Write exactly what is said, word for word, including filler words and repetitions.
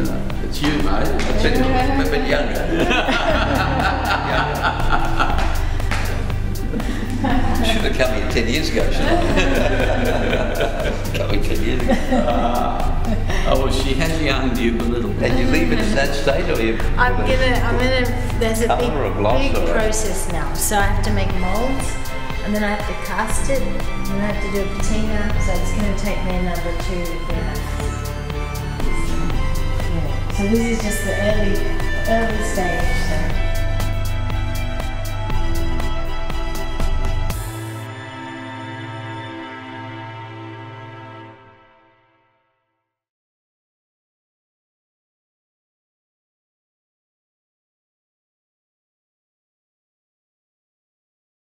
It's you, mate. It's been, I'm a bit younger. Should have come here ten years ago, shouldn't I? Coming ten years ago. Uh, oh, well, she has younged you a little bit. And you leave it in that state, or you? I'm gonna. I'm gonna. There's a big, big process now, so I have to make molds, and then I have to cast it, and I have to do a patina. So it's gonna take me another two three months. So this is just the early, early stage.